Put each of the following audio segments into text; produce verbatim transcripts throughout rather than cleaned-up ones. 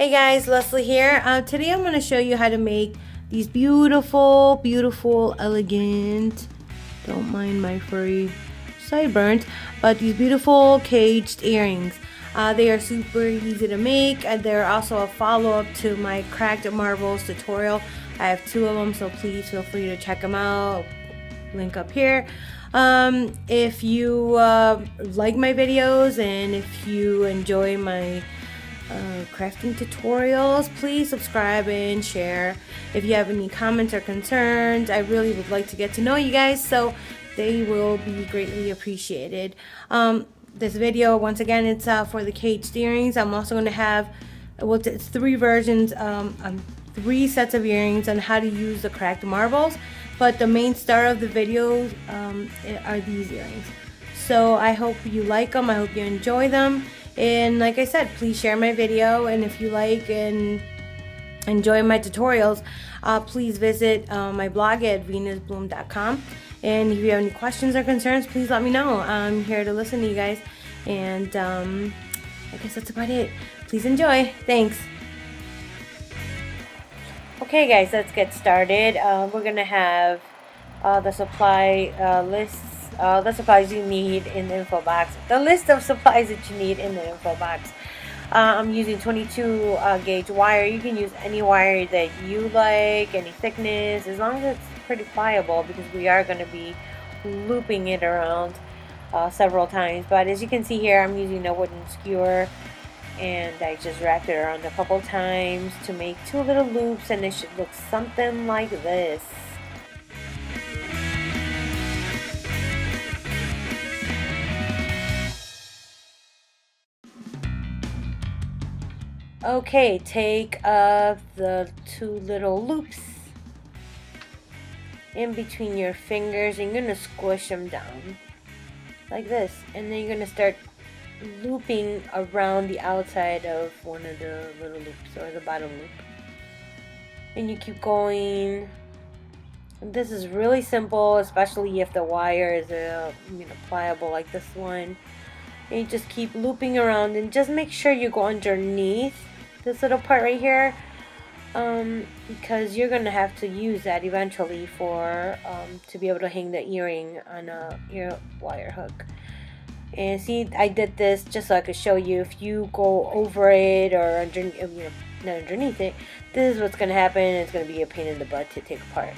Hey guys, Leslie here. Uh, today I'm going to show you how to make these beautiful, beautiful, elegant, don't mind my furry sideburns, but these beautiful caged earrings. Uh, they are super easy to make, and they're also a follow-up to my Cracked Marbles tutorial. I have two of them, so please feel free to check them out. Link up here. Um, if you uh, like my videos and if you enjoy my Uh, crafting tutorials, please subscribe and share. If you have any comments or concerns, I really would like to get to know you guys, so they will be greatly appreciated. Um, this video, once again, it's uh, for the caged earrings. I'm also going to have, well, it's three versions, um, um, three sets of earrings on how to use the cracked marbles, but the main star of the video um, are these earrings. So I hope you like them, I hope you enjoy them. And like I said, please share my video, and if you like and enjoy my tutorials, uh, please visit uh, my blog at venus bloom dot com. And if you have any questions or concerns, please let me know. I'm here to listen to you guys, and um, I guess that's about it. Please enjoy. Thanks. Okay guys, let's get started. Uh, we're going to have uh, the supply uh, lists. Uh, the supplies you need in the info box. The list of supplies that you need in the info box. Uh, I'm using twenty-two uh, gauge wire. You can use any wire that you like, any thickness, as long as it's pretty pliable, because we are going to be looping it around uh, several times. But as you can see here, I'm using a wooden skewer, and I just wrapped it around a couple times to make two little loops, and it should look something like this. Okay, take up the two little loops in between your fingers, and you're going to squish them down like this, and then you're going to start looping around the outside of one of the little loops, or the bottom loop, and you keep going. And this is really simple, especially if the wire is uh, you know, pliable like this one, and you just keep looping around, and just make sure you go underneath this little part right here, um, because you're gonna have to use that eventually for um, to be able to hang the earring on a ear wire hook. And see, I did this just so I could show you. If you go over it or under, you know, not underneath it, this is what's gonna happen. It's gonna be a pain in the butt to take apart.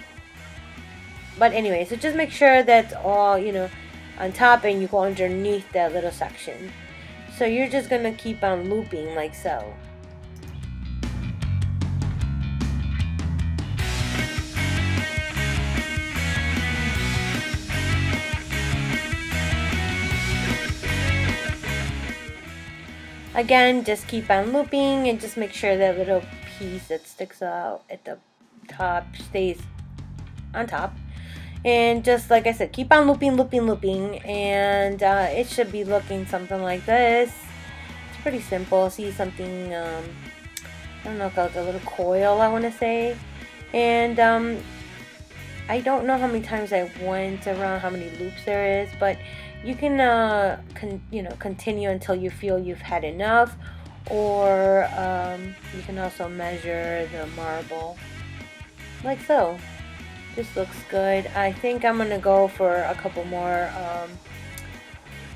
But anyway, so just make sure that's all, you know, on top, and you go underneath that little section. So you're just gonna keep on looping like so. Again, just keep on looping, and just make sure that little piece that sticks out at the top stays on top. And just like I said, keep on looping, looping, looping, and uh, it should be looking something like this. It's pretty simple. See, something, um, I don't know, like a little coil, I want to say. And um, I don't know how many times I went around, how many loops there is, but you can, uh, con you know, continue until you feel you've had enough, or um, you can also measure the marble, like so. This looks good. I think I'm gonna go for a couple more um,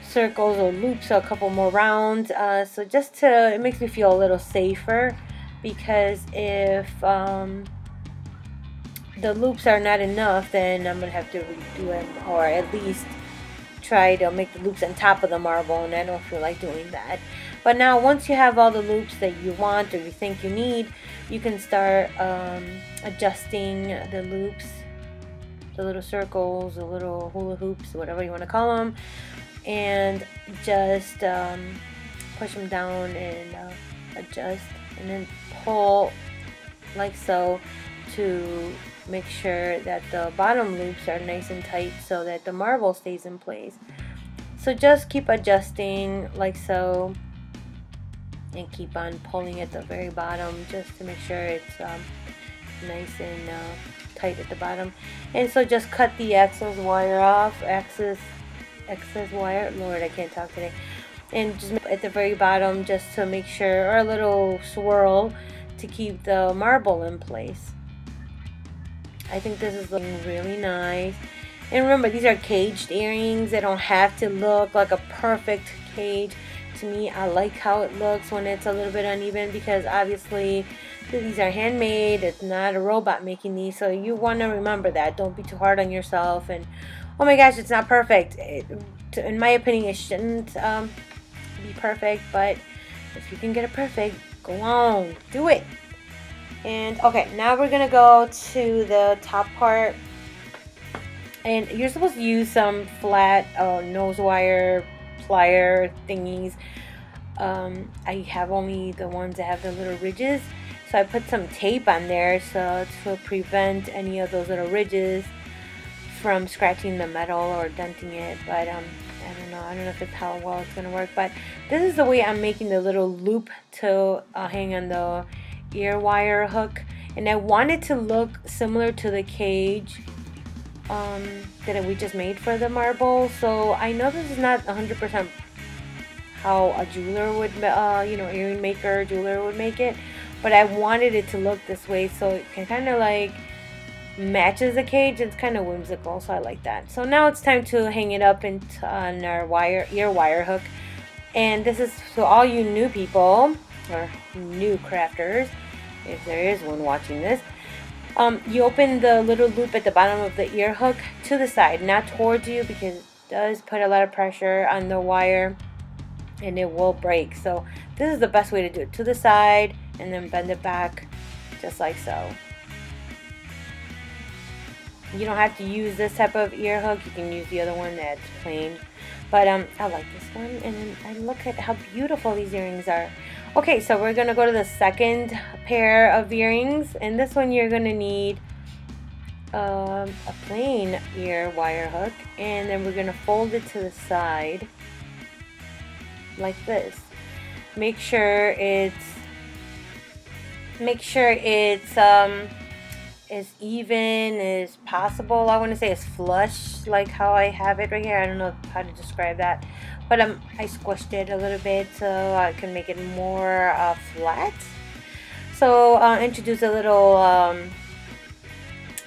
circles or loops, or a couple more rounds. Uh, so just to, it makes me feel a little safer, because if um, the loops are not enough, then I'm gonna have to redo them, or at least try to make the loops on top of the marble, and I don't feel like doing that. But now, once you have all the loops that you want or you think you need, you can start um, adjusting the loops, the little circles, the little hula hoops, whatever you want to call them, and just um, push them down and uh, adjust, and then pull like so to make sure that the bottom loops are nice and tight, so that the marble stays in place. So just keep adjusting like so, and keep on pulling at the very bottom just to make sure it's um, nice and uh, tight at the bottom. And so just cut the excess wire off, excess excess wire. Lord, I can't talk today. and just at the very bottom just to make sure, or a little swirl to keep the marble in place. I think this is looking really nice. And remember, these are caged earrings. They don't have to look like a perfect cage. To me, I like how it looks when it's a little bit uneven, because obviously these are handmade. It's not a robot making these, so you want to remember that. Don't be too hard on yourself and, oh my gosh, it's not perfect. It, in my opinion, it shouldn't um, be perfect, but if you can get it perfect, go on, do it. And okay, now we're gonna go to the top part, and you're supposed to use some flat uh, nose wire plier thingies. um, I have only the ones that have the little ridges, so I put some tape on there so to prevent any of those little ridges from scratching the metal or denting it. But um, I don't know I don't know if it's how well it's gonna work, but this is the way I'm making the little loop to uh, hang on the ear wire hook. And I want it to look similar to the cage um, that we just made for the marble. So I know this is not one hundred percent how a jeweler would, uh, you know, earring maker, jeweler would make it, but I wanted it to look this way so it can kind of like matches the cage. It's kind of whimsical, so I like that. So now it's time to hang it up in on our wire ear wire hook. And this is to all you new people or new crafters, if there is one watching this. Um, you open the little loop at the bottom of the ear hook to the side, not towards you, because it does put a lot of pressure on the wire and it will break. So this is the best way to do it, to the side, and then bend it back just like so. You don't have to use this type of ear hook, you can use the other one that's plain. But um, I like this one, and I look at how beautiful these earrings are. Okay, so we're gonna go to the second pair of earrings, and this one you're gonna need um, a plain ear wire hook, and then we're gonna fold it to the side like this. Make sure it's make sure it's um, as even as possible. I want to say it's flush, like how I have it right here. I don't know how to describe that, but um, I squished it a little bit so I can make it more uh, flat. So uh, introduce a little um,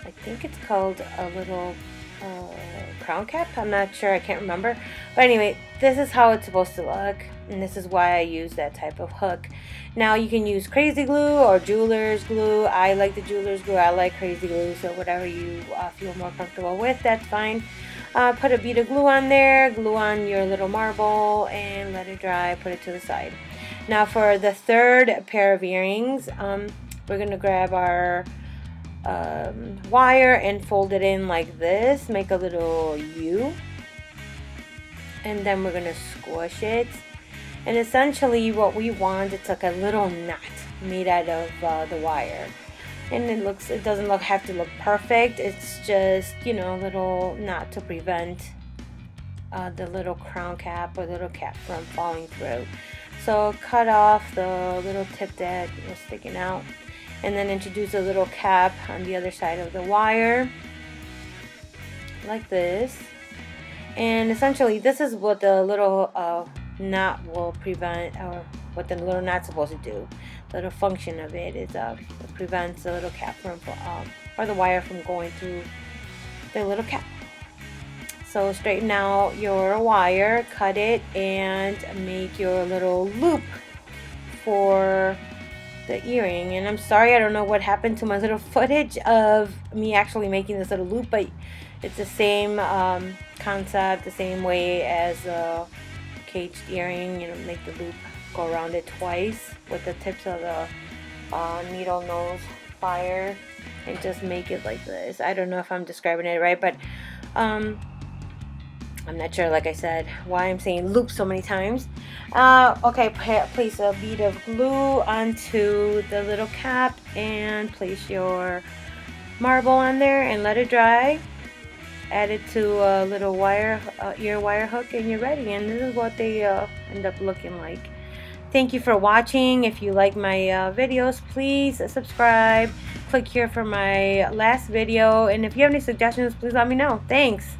I think it's called a little uh, crown cap. I'm not sure, I can't remember, but anyway, this is how it's supposed to look, and this is why I use that type of hook. Now you can use crazy glue or jeweler's glue. I like the jeweler's glue, I like crazy glue, so whatever you uh, feel more comfortable with, that's fine. Uh, put a bead of glue on there, glue on your little marble, and let it dry, put it to the side. Now for the third pair of earrings, um, we're going to grab our um, wire and fold it in like this, make a little U, and then we're going to squish it. And essentially what we want, it's like a little knot made out of uh, the wire. And it looks, it doesn't look, have to look perfect. It's just, you know, a little knot to prevent uh, the little crown cap or little cap from falling through. So cut off the little tip that was sticking out, and then introduce a little cap on the other side of the wire like this. And essentially this is what the little uh, knot will prevent, or what the little knot's supposed to do. The little function of it is uh, it prevents the little cap from um, or the wire from going through the little cap. So straighten out your wire, cut it, and make your little loop for the earring. And I'm sorry, I don't know what happened to my little footage of me actually making this little loop, but it's the same um, concept, the same way as a caged earring. You know, make the loop, go around it twice with the tips of the uh, needle nose plier, and just make it like this. I don't know if I'm describing it right, but um, I'm not sure, like I said, why I'm saying loop so many times. Uh, okay, place a bead of glue onto the little cap and place your marble on there and let it dry. Add it to a little wire, uh, ear wire hook, and you're ready. And this is what they uh, end up looking like. Thank you for watching. If you like my uh, videos, please subscribe. Click here for my last video. And if you have any suggestions, please let me know. Thanks.